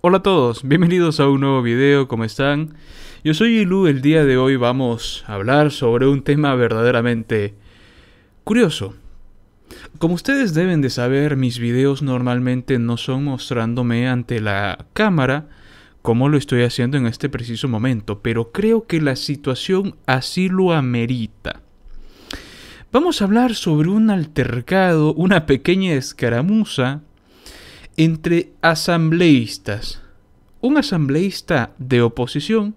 Hola a todos, bienvenidos a un nuevo video, ¿cómo están? Yo soy Ilú, el día de hoy vamos a hablar sobre un tema verdaderamente curioso. Como ustedes deben de saber, mis videos normalmente no son mostrándome ante la cámara como lo estoy haciendo en este preciso momento, pero creo que la situación así lo amerita. Vamos a hablar sobre un altercado, una pequeña escaramuza entre asambleístas, un asambleísta de oposición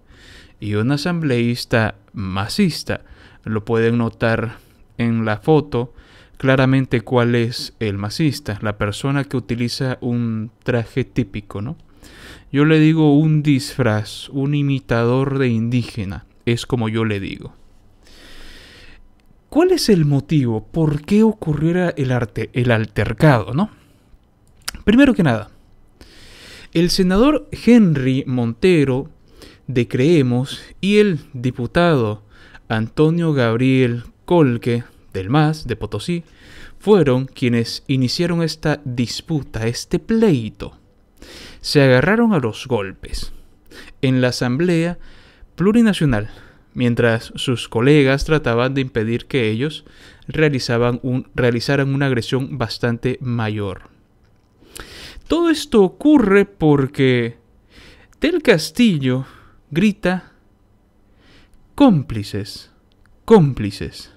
y un asambleísta masista. Lo pueden notar en la foto claramente cuál es el masista, la persona que utiliza un traje típico, ¿no? Yo le digo un disfraz, un imitador de indígena, es como yo le digo. ¿Cuál es el motivo? ¿Por qué ocurriera el altercado, no? Primero que nada, el senador Henry Montero de Creemos y el diputado Antonio Gabriel Colque del MAS de Potosí fueron quienes iniciaron esta disputa, este pleito. Se agarraron a los golpes en la Asamblea Plurinacional, mientras sus colegas trataban de impedir que ellos realizaran una agresión bastante mayor. Todo esto ocurre porque Del Castillo grita: cómplices, cómplices.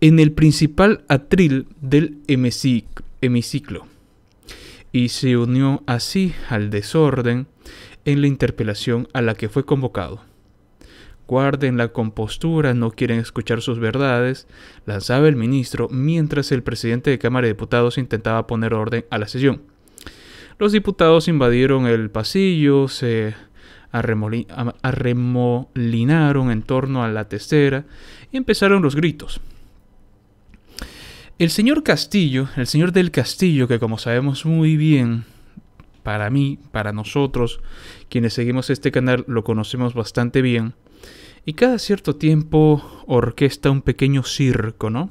En el principal atril del hemiciclo. Y se unió así al desorden en la interpelación a la que fue convocado. Guarden la compostura, no quieren escuchar sus verdades, lanzaba el ministro mientras el presidente de Cámara de Diputados intentaba poner orden a la sesión. Los diputados invadieron el pasillo, se arremolinaron en torno a la testera y empezaron los gritos. El señor Castillo, el señor Del Castillo, que como sabemos muy bien, para mí, para nosotros, quienes seguimos este canal lo conocemos bastante bien, y cada cierto tiempo orquesta un pequeño circo, ¿no?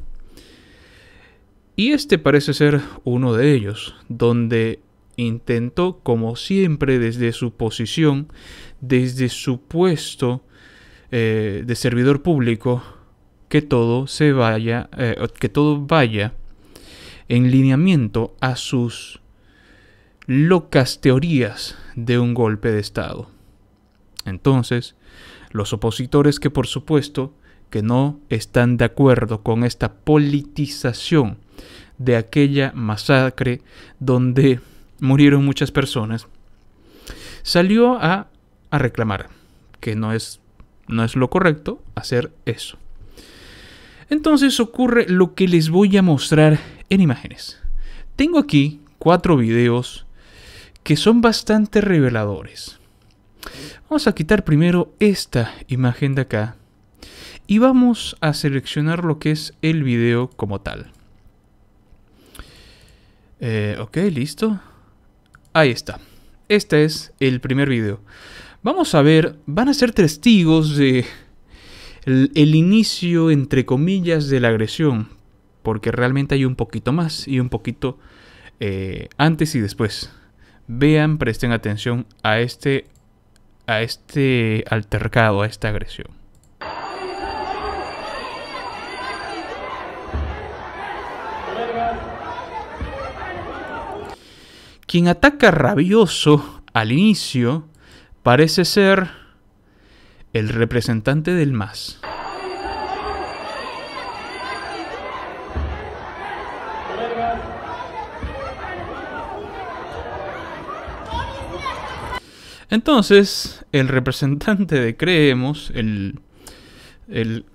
Y este parece ser uno de ellos, donde intentó, como siempre, desde su posición, desde su puesto de servidor público, que todo vaya en lineamiento a sus locas teorías de un golpe de Estado. Entonces, los opositores, que por supuesto que no están de acuerdo con esta politización de aquella masacre donde murieron muchas personas, salió a reclamar que no es lo correcto hacer eso. Entonces ocurre lo que les voy a mostrar en imágenes. Tengo aquí 4 videos que son bastante reveladores. Vamos a quitar primero esta imagen de acá y vamos a seleccionar lo que es el video como tal. Ok, listo. Ahí está. Este es el primer video. Vamos a ver, van a ser testigos de el inicio, entre comillas, de la agresión, porque realmente hay un poquito más y un poquito antes y después. Vean, presten atención a este altercado, a esta agresión. Quien ataca rabioso al inicio parece ser el representante del MAS. Entonces, el representante de Creemos, el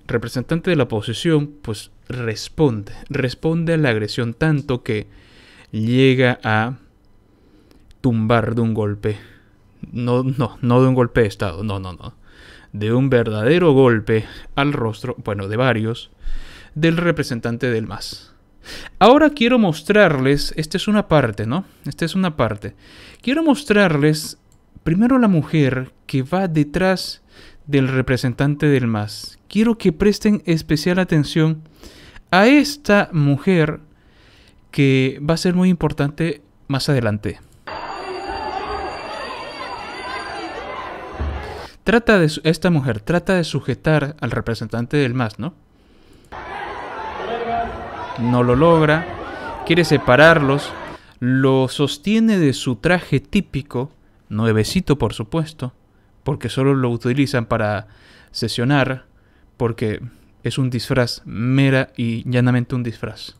representante de la oposición, pues responde a la agresión, tanto que llega a tumbar de un golpe. No de un golpe de Estado, no. De un verdadero golpe al rostro, bueno, de varios, del representante del MAS. Ahora quiero mostrarles, esta es una parte, ¿no? Esta es una parte. Quiero mostrarles primero la mujer que va detrás del representante del MAS. Quiero que presten especial atención a esta mujer, que va a ser muy importante más adelante. Esta mujer trata de sujetar al representante del MAS, ¿no? No lo logra, quiere separarlos, lo sostiene de su traje típico, nuevecito por supuesto, porque solo lo utilizan para sesionar, porque es un disfraz, mera y llanamente un disfraz.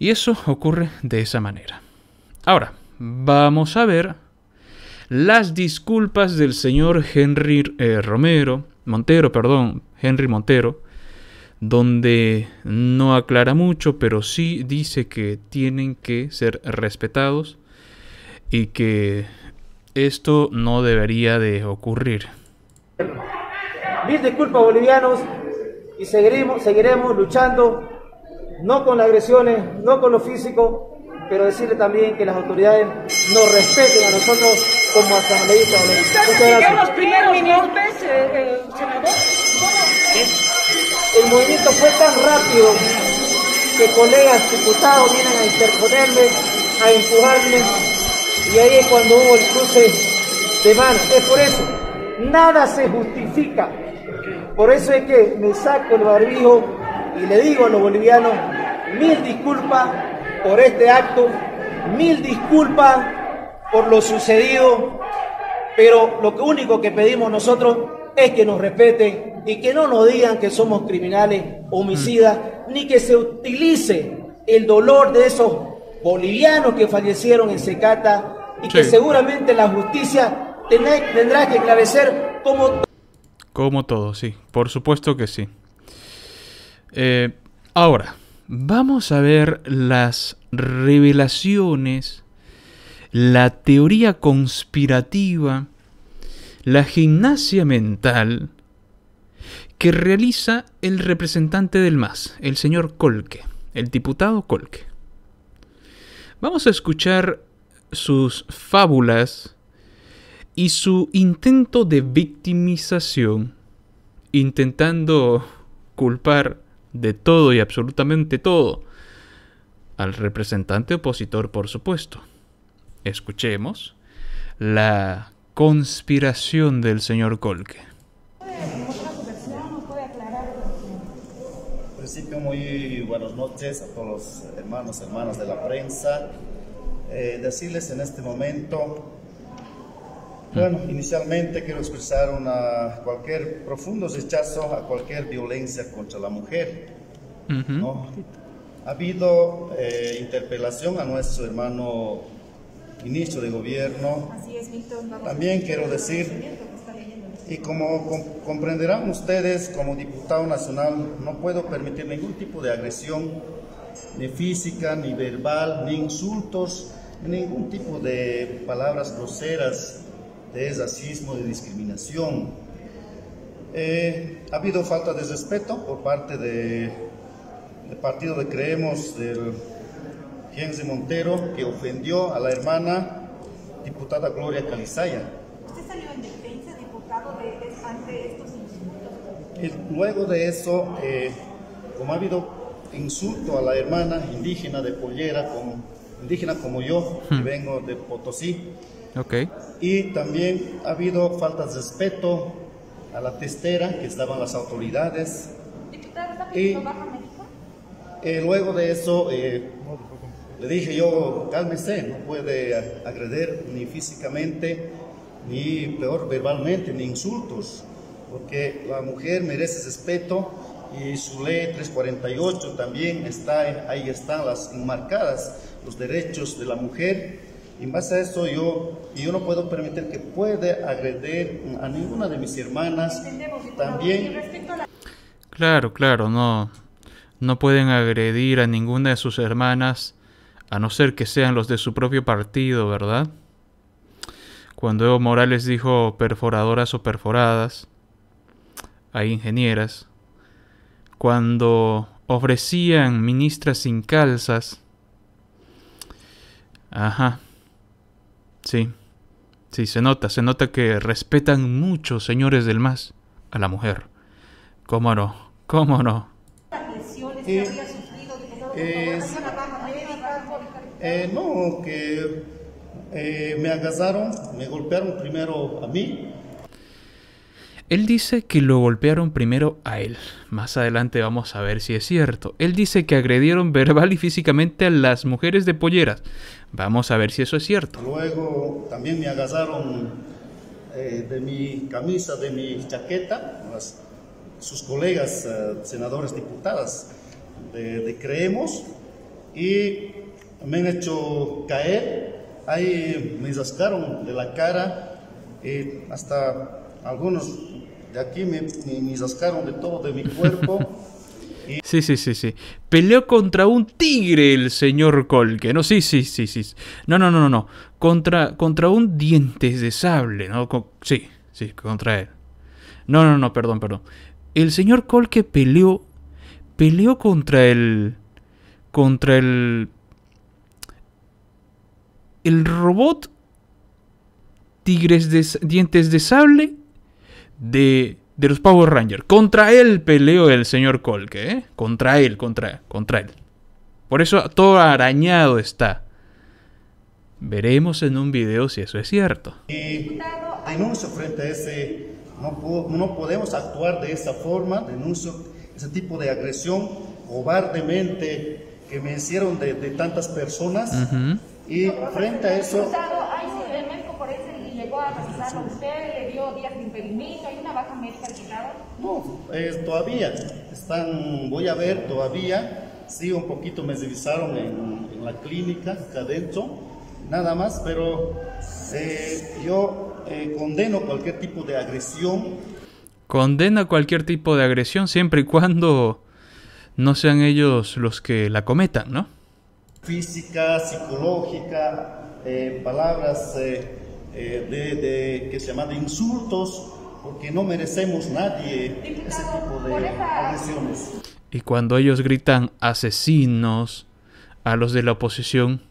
Y eso ocurre de esa manera. Ahora, vamos a ver las disculpas del señor Henry Montero, donde no aclara mucho, pero sí dice que tienen que ser respetados y que esto no debería de ocurrir. Mil disculpas, bolivianos, y seguiremos luchando. No con las agresiones, no con lo físico, pero decirle también que las autoridades nos respeten a nosotros como asambleístas. ¿Están los primeros golpes, senador? El movimiento fue tan rápido que colegas diputados vienen a interponerme, a empujarme, y ahí es cuando hubo el cruce de manos. Es por eso, nada se justifica. Por eso es que me saco el barbijo y le digo a los bolivianos, mil disculpas por este acto, mil disculpas por lo sucedido, pero lo único que pedimos nosotros es que nos respeten y que no nos digan que somos criminales, homicidas, ni que se utilice el dolor de esos bolivianos que fallecieron en Senkata y que seguramente la justicia tendrá que esclarecer como todo, sí, por supuesto que sí. Ahora, vamos a ver las revelaciones, la teoría conspirativa, la gimnasia mental que realiza el representante del MAS, el señor Colque, el diputado Colque. Vamos a escuchar sus fábulas y su intento de victimización, intentando culpar de todo y absolutamente todo al representante opositor, por supuesto. Escuchemos la conspiración del señor Colque. En principio, muy buenas noches a todos los hermanos y hermanas de la prensa. Decirles en este momento, bueno, inicialmente quiero expresar cualquier profundo rechazo a cualquier violencia contra la mujer. ¿No? Ha habido interpelación a nuestro hermano ministro de gobierno. Así es, Milton. También quiero decir, y como comprenderán ustedes, como diputado nacional, no puedo permitir ningún tipo de agresión, ni física, ni verbal, ni insultos, ni ningún tipo de palabras groseras, de racismo, de discriminación. Ha habido falta de respeto por parte del partido de Creemos, del Henry Montero, que ofendió a la hermana diputada Gloria Calizaya. ¿Usted salió en defensa, diputado, ante estos insultos? Luego de eso, como ha habido insulto a la hermana indígena de Pollera, indígena como yo, que vengo de Potosí, okay. Y también ha habido faltas de respeto a la testera que estaban las autoridades. Y luego de eso le dije yo, cálmese, no puede agredir ni físicamente, ni peor verbalmente, ni insultos, porque la mujer merece respeto y su ley 348 también está, ahí están las enmarcadas, los derechos de la mujer. Y en base a eso yo no puedo permitir que pueda agredir a ninguna de mis hermanas. También. Claro, claro, no pueden agredir a ninguna de sus hermanas, a no ser que sean los de su propio partido, ¿verdad? Cuando Evo Morales dijo perforadoras o perforadas, hay ingenieras. Cuando ofrecían ministras sin calzas. Ajá. Sí, se nota que respetan mucho, señores del MAS, a la mujer. ¿Cómo no? ¿Cómo no? Sí. No, que me agasaron, me golpearon primero a mí. Él dice que lo golpearon primero a él. Más adelante vamos a ver si es cierto. Él dice que agredieron verbal y físicamente a las mujeres de polleras. Vamos a ver si eso es cierto. Luego también me agasaron de mi camisa, de mi chaqueta, sus colegas, senadores, diputadas de Creemos, y me han hecho caer. Ahí me rascaron de la cara, hasta algunos... de aquí me rascaron de todo, de mi cuerpo. Y... Sí. Peleó contra un tigre el señor Colque, ¿no? Sí. No. Contra un dientes de sable, ¿no? Sí, contra él. No, perdón. El señor Colque peleó contra el... El robot tigres de dientes de sable... De los Power Rangers. Contra él peleó el señor Colque, ¿eh? Contra él. Por eso todo arañado está. Veremos en un video si eso es cierto. Denuncio frente a ese... No podemos actuar de esa forma. Denuncio ese tipo de agresión cobardemente que me hicieron de tantas personas. Uh-huh. Y frente a eso... ¿Usted le dio días de impedimento? ¿Hay una baja médica quitada? No, todavía están, voy a ver todavía, sí, un poquito me revisaron en la clínica, acá adentro, nada más, pero yo condeno cualquier tipo de agresión. Condena cualquier tipo de agresión siempre y cuando no sean ellos los que la cometan, ¿no? Física, psicológica, palabras... que se llama de insultos, porque no merecemos nadie ese tipo de agresiones. Y cuando ellos gritan asesinos a los de la oposición,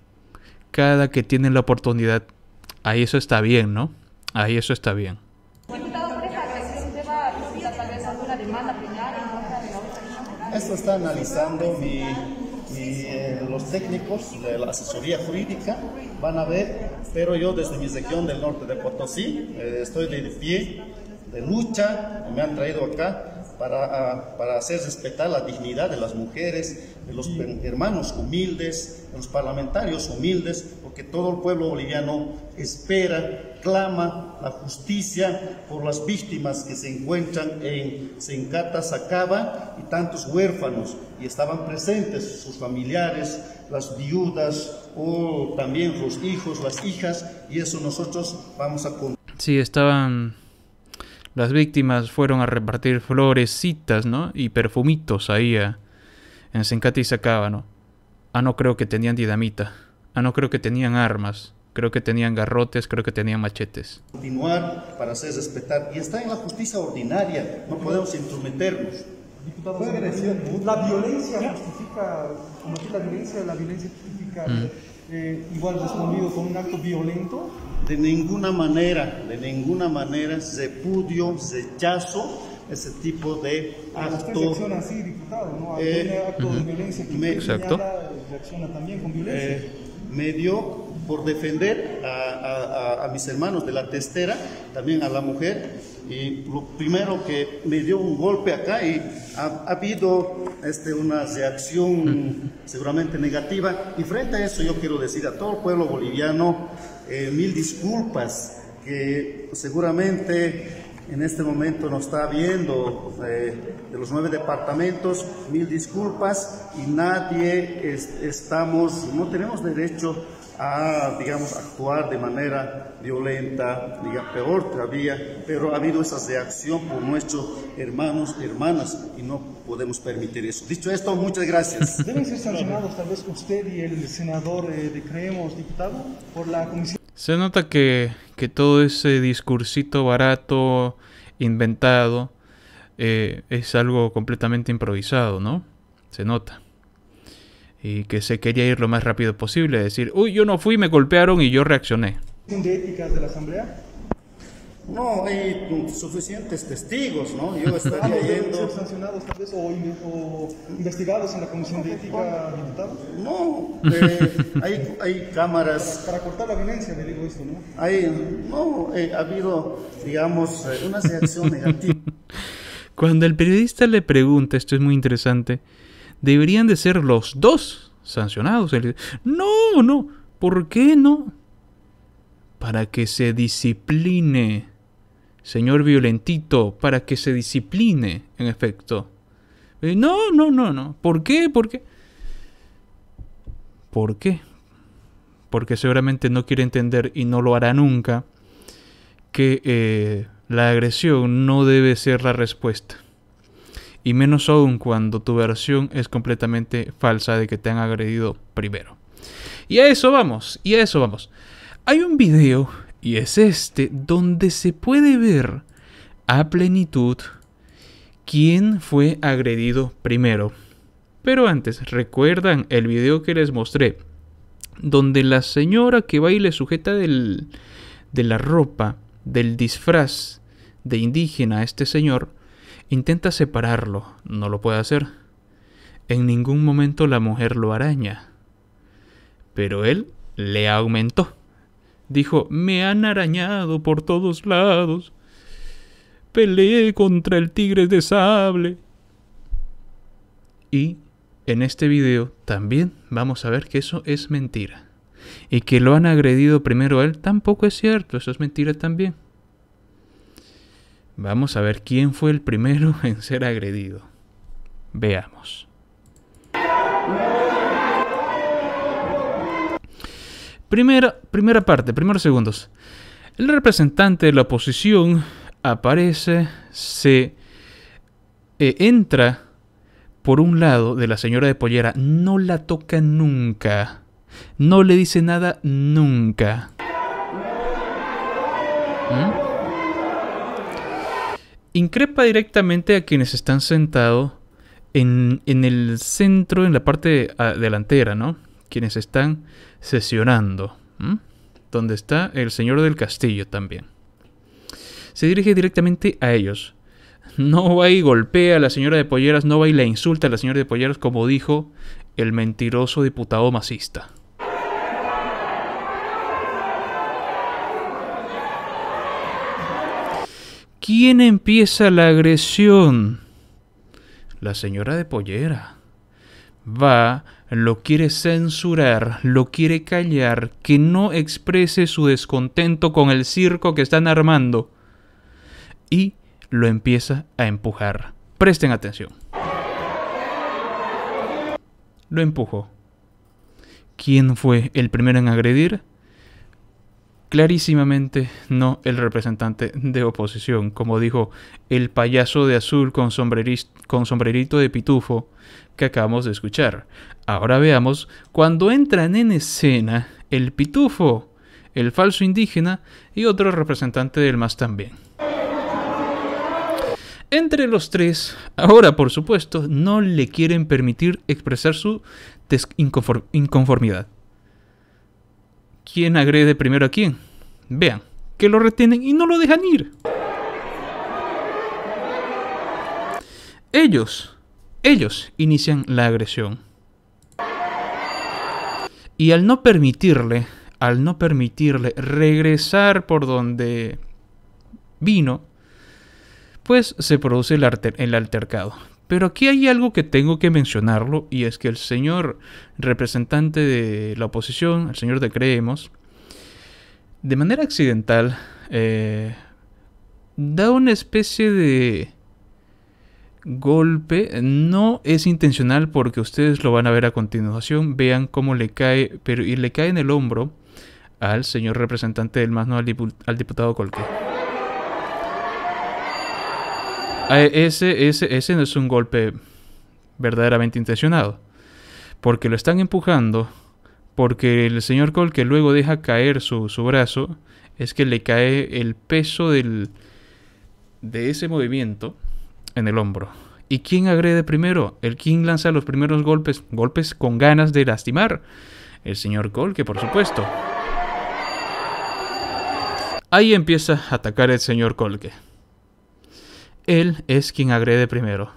cada que tienen la oportunidad, ahí eso está bien, ¿no? Ahí eso está bien. Esto está analizando los técnicos de la asesoría jurídica, van a ver, pero yo desde mi región del norte de Potosí estoy de pie, de lucha, me han traído acá para hacer respetar la dignidad de las mujeres, de los hermanos humildes, de los parlamentarios humildes, porque todo el pueblo boliviano espera, clama la justicia por las víctimas que se encuentran en Senkata, Sacaba y tantos huérfanos, y estaban presentes sus familiares, las viudas o también los hijos, las hijas, y eso nosotros vamos a... Sí, estaban... Las víctimas fueron a repartir florecitas, ¿no? Y perfumitos ahí en Senkata y Sacaba, ¿no? Ah, no creo que tenían dinamita. Ah, no creo que tenían armas. Creo que tenían garrotes, creo que tenían machetes. Continuar para hacer respetar. Y está en la justicia ordinaria. No podemos intrometernos. Diputado, ¿fue agresión? La violencia justifica, como que la violencia justifica... igual respondido con un acto violento. De ninguna manera repudio, rechazo ese tipo de acto. Usted reacciona así, diputado, ¿no? Acto de violencia que reacciona también con violencia. Me dio por defender a mis hermanos de la testera, también a la mujer, y lo primero que me dio un golpe acá, y ha habido una reacción seguramente negativa, y frente a eso yo quiero decir a todo el pueblo boliviano mil disculpas, que seguramente en este momento nos está viendo de los 9 departamentos, mil disculpas, y nadie no tenemos derecho a, digamos, actuar de manera violenta, peor todavía, pero ha habido esa reacción por nuestros hermanos, hermanas, y no podemos permitir eso. Dicho esto, muchas gracias. ¿Deben ser sancionados tal vez usted y el senador de Creemos, diputado, por la comisión? Se nota que todo ese discursito barato, inventado, es algo completamente improvisado, ¿no? Se nota. Y que se quería ir lo más rápido posible, decir, uy, yo no fui, me golpearon y yo reaccioné. ¿De éticas de la Asamblea? No, hay suficientes testigos, ¿no? Yo estaría yendo... ¿Ser sancionados tal vez o investigados en la Comisión de Ética de Diputados? No, hay cámaras... Para cortar la violencia, le digo esto, ¿no? Ha habido, digamos, una reacción negativa. Cuando el periodista le pregunta, esto es muy interesante, ¿deberían de ser los dos sancionados? Él dice, no, no, ¿por qué no? Para que se discipline. Señor violentito, para que se discipline, en efecto. No, no, no, no. ¿Por qué? ¿Por qué? ¿Por qué? Porque seguramente no quiere entender, y no lo hará nunca, que la agresión no debe ser la respuesta. Y menos aún cuando tu versión es completamente falsa de que te han agredido primero. Y a eso vamos, y a eso vamos. Hay un video, y es este, donde se puede ver a plenitud quién fue agredido primero. Pero antes, ¿recuerdan el video que les mostré? Donde la señora que va y le sujeta de la ropa, del disfraz de indígena a este señor, intenta separarlo, no lo puede hacer. En ningún momento la mujer lo araña. Pero él le aumentó. Dijo, me han arañado por todos lados. Peleé contra el tigre de sable. Y en este video también vamos a ver que eso es mentira. Y que lo han agredido primero a él tampoco es cierto. Eso es mentira también. Vamos a ver quién fue el primero en ser agredido. Veamos. Primera parte, primeros segundos. El representante de la oposición aparece, entra por un lado de la señora de pollera. No la toca nunca. No le dice nada nunca. Increpa directamente a quienes están sentados en el centro, en la parte delantera, ¿no? Quienes están sesionando, donde está el señor del Castillo también. Se dirige directamente a ellos. No va y golpea a la señora de polleras, no va y la insulta a la señora de polleras, como dijo el mentiroso diputado masista. ¿Quién empieza la agresión? La señora de pollera. Va, lo quiere censurar, lo quiere callar, que no exprese su descontento con el circo que están armando. Y lo empieza a empujar. Presten atención. Lo empujó. ¿Quién fue el primero en agredir? Clarísimamente no el representante de oposición, como dijo el payaso de azul con sombrerito de pitufo que acabamos de escuchar. Ahora veamos, cuando entran en escena el pitufo, el falso indígena y otro representante del MAS también. Entre los tres, ahora por supuesto, no le quieren permitir expresar su inconformidad. ¿Quién agrede primero a quién? Vean, que lo retienen y no lo dejan ir. Ellos inician la agresión. Y al no permitirle regresar por donde vino, pues se produce el altercado. Pero aquí hay algo que tengo que mencionarlo, y es que el señor representante de la oposición, el señor de Creemos, de manera accidental da una especie de golpe. No es intencional porque ustedes lo van a ver a continuación. Vean cómo le cae, pero y le cae en el hombro al señor representante del MAS, no al diputado Colque. Ese no es un golpe verdaderamente intencionado, porque lo están empujando, porque el señor Colque luego deja caer su brazo, es que le cae el peso de ese movimiento en el hombro. ¿Y quién agrede primero? ¿Quién lanza los primeros golpes? Golpes con ganas de lastimar. El señor Colque, por supuesto. Ahí empieza a atacar el señor Colque. Él es quien agrede primero.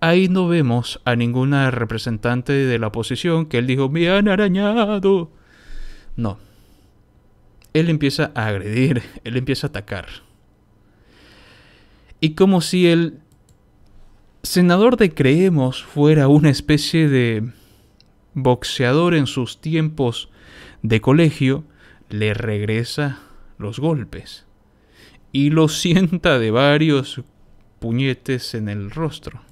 Ahí no vemos a ninguna representante de la oposición que él dijo, me han arañado. No. Él empieza a agredir, él empieza a atacar. Y como si el senador de Creemos fuera una especie de boxeador en sus tiempos de colegio, le regresa los golpes y lo sienta de varios puñetes en el rostro.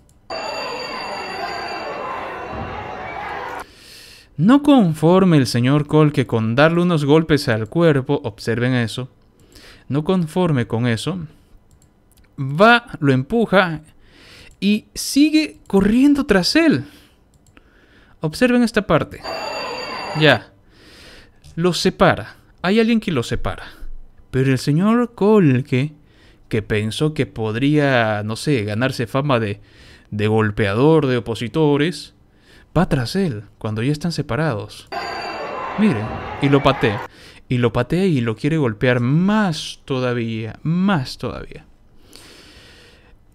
No conforme el señor Colque con darle unos golpes al cuerpo, observen eso, no conforme con eso, va, lo empuja y sigue corriendo tras él. Observen esta parte. Ya. Lo separa. Hay alguien que lo separa. Pero el señor Colque, que pensó que podría, no sé, ganarse fama de golpeador de opositores, va tras él cuando ya están separados. Miren, y lo patea. Y lo patea y lo quiere golpear más todavía. Más todavía.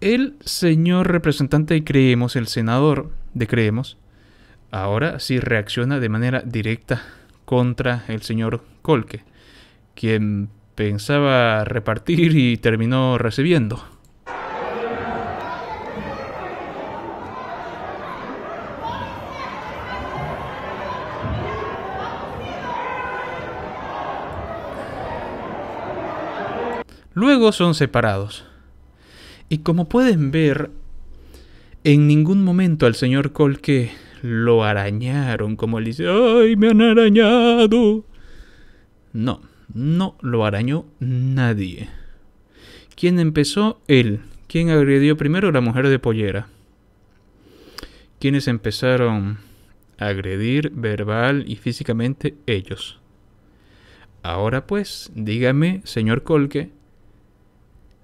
El señor representante de Creemos, el senador de Creemos, ahora sí reacciona de manera directa contra el señor Colque, quien pensaba repartir y terminó recibiendo. Luego son separados. Y como pueden ver, en ningún momento al señor Colque lo arañaron, como él dice, ¡ay, me han arañado! No, no lo arañó nadie. ¿Quién empezó? Él. ¿Quién agredió primero? La mujer de pollera. ¿Quiénes empezaron a agredir verbal y físicamente? Ellos. Ahora pues, dígame, señor Colque,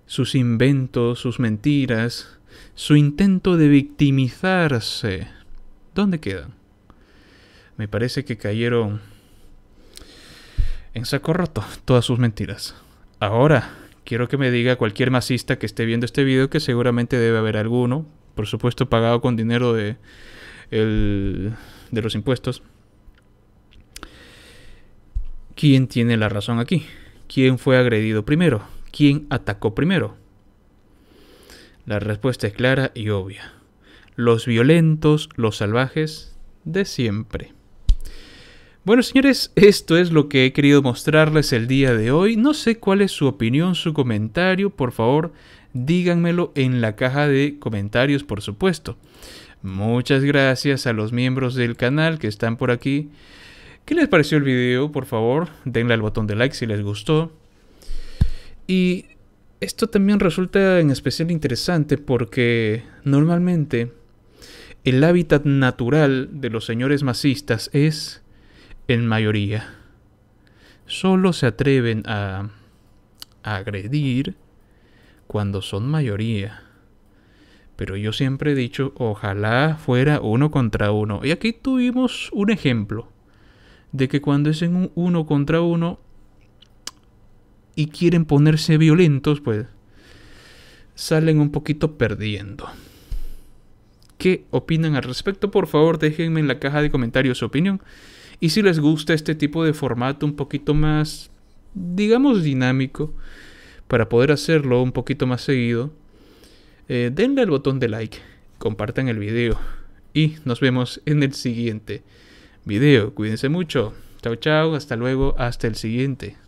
sus inventos, sus mentiras, su intento de victimizarse, ¿dónde quedan? Me parece que cayeron en saco roto todas sus mentiras. Ahora, quiero que me diga cualquier masista que esté viendo este video, que seguramente debe haber alguno, por supuesto pagado con dinero de los impuestos. ¿Quién tiene la razón aquí? ¿Quién fue agredido primero? ¿Quién atacó primero? La respuesta es clara y obvia. Los violentos, los salvajes de siempre. Bueno, señores, esto es lo que he querido mostrarles el día de hoy. No sé cuál es su opinión, su comentario. Por favor, díganmelo en la caja de comentarios, por supuesto. Muchas gracias a los miembros del canal que están por aquí. ¿Qué les pareció el video? Por favor, denle al botón de like si les gustó. Y esto también resulta en especial interesante porque normalmente el hábitat natural de los señores masistas es, en mayoría, solo se atreven a agredir cuando son mayoría. Pero yo siempre he dicho, ojalá fuera uno contra uno. Y aquí tuvimos un ejemplo de que cuando es en un uno contra uno y quieren ponerse violentos, pues salen un poquito perdiendo. ¿Qué opinan al respecto? Por favor, déjenme en la caja de comentarios su opinión. Y si les gusta este tipo de formato un poquito más, digamos, dinámico, para poder hacerlo un poquito más seguido, denle al botón de like, compartan el video y nos vemos en el siguiente video. Cuídense mucho. Chao, chao. Hasta luego. Hasta el siguiente.